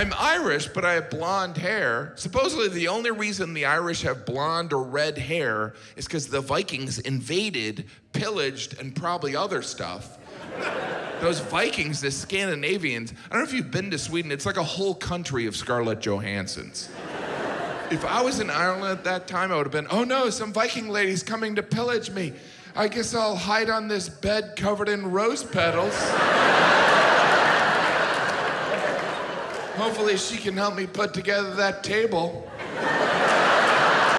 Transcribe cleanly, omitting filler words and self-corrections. I'm Irish, but I have blonde hair. Supposedly the only reason the Irish have blonde or red hair is because the Vikings invaded, pillaged, and probably other stuff. Those Vikings, the Scandinavians, I don't know if you've been to Sweden, it's like a whole country of Scarlett Johanssons. If I was in Ireland at that time, I would have been, oh no, some Viking lady's coming to pillage me. I guess I'll hide on this bed covered in rose petals. Hopefully she can help me put together that table.